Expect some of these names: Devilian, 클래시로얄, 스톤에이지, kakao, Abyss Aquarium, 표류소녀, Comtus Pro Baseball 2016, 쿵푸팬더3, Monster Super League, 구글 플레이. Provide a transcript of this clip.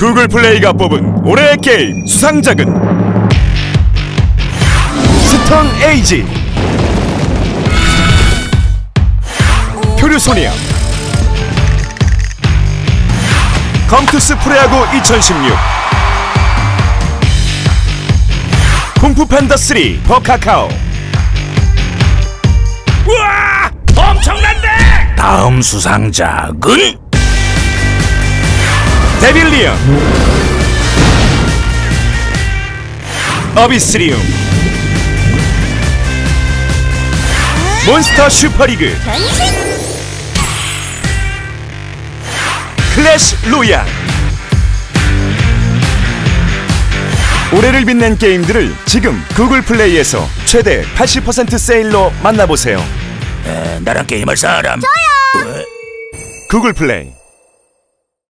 구글 플레이가 뽑은 올해의 게임 수상작은 스톤 에이지, 표류소니아, 컴투스 프로야구 2016, 쿵푸 판다 3 퍼 카카오. 우와! 엄청난데! 다음 수상작은 데빌리언, 어비스리움, 몬스터 슈퍼리그, 클래시 로얄. 올해를 빛낸 게임들을 지금 구글 플레이에서 최대 80% 세일로 만나보세요. 나랑 게임할 사람? 저요! 구글 플레이.